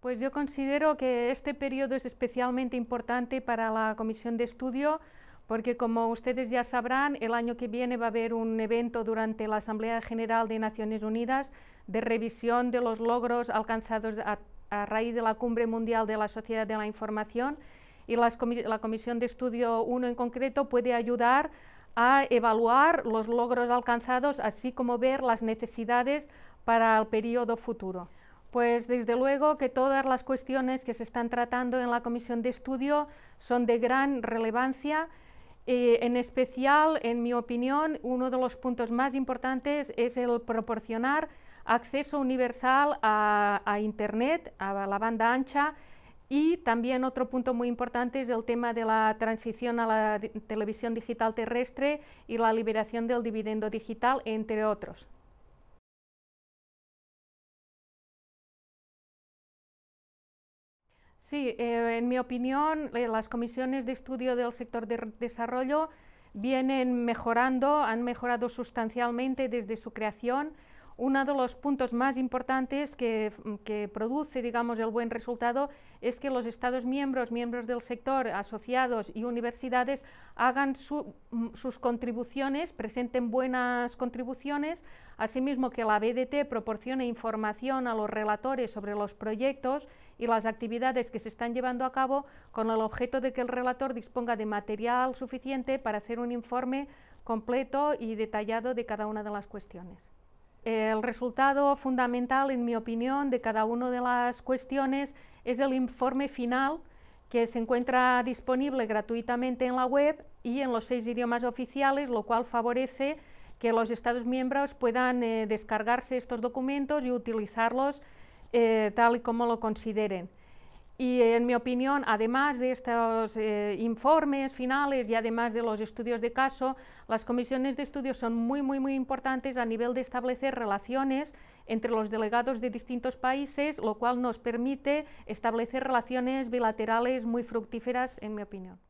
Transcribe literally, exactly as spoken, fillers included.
Pues yo considero que este periodo es especialmente importante para la Comisión de Estudio porque, como ustedes ya sabrán, el año que viene va a haber un evento durante la Asamblea General de Naciones Unidas de revisión de los logros alcanzados a, a raíz de la Cumbre Mundial de la Sociedad de la Información, y las comis- la Comisión de Estudio uno en concreto puede ayudar a evaluar los logros alcanzados, así como ver las necesidades para el periodo futuro. Pues desde luego que todas las cuestiones que se están tratando en la Comisión de Estudio son de gran relevancia. Eh, en especial, en mi opinión, uno de los puntos más importantes es el proporcionar acceso universal a, a Internet, a la banda ancha, y también otro punto muy importante es el tema de la transición a la televisión digital terrestre y la liberación del dividendo digital, entre otros. Sí, eh, en mi opinión, eh, las comisiones de estudio del sector de desarrollo vienen mejorando, han mejorado sustancialmente desde su creación. Uno de los puntos más importantes que, que produce, digamos, el buen resultado es que los Estados miembros, miembros del sector, asociados y universidades hagan su, sus contribuciones, presenten buenas contribuciones, asimismo que la B D T proporcione información a los relatores sobre los proyectos y las actividades que se están llevando a cabo, con el objeto de que el relator disponga de material suficiente para hacer un informe completo y detallado de cada una de las cuestiones. El resultado fundamental, en mi opinión, de cada una de las cuestiones es el informe final, que se encuentra disponible gratuitamente en la web y en los seis idiomas oficiales, lo cual favorece que los Estados miembros puedan eh, descargarse estos documentos y utilizarlos Eh, tal y como lo consideren. Y en mi opinión, además de estos eh, informes finales y además de los estudios de caso, las comisiones de estudio son muy, muy, muy importantes a nivel de establecer relaciones entre los delegados de distintos países, lo cual nos permite establecer relaciones bilaterales muy fructíferas, en mi opinión.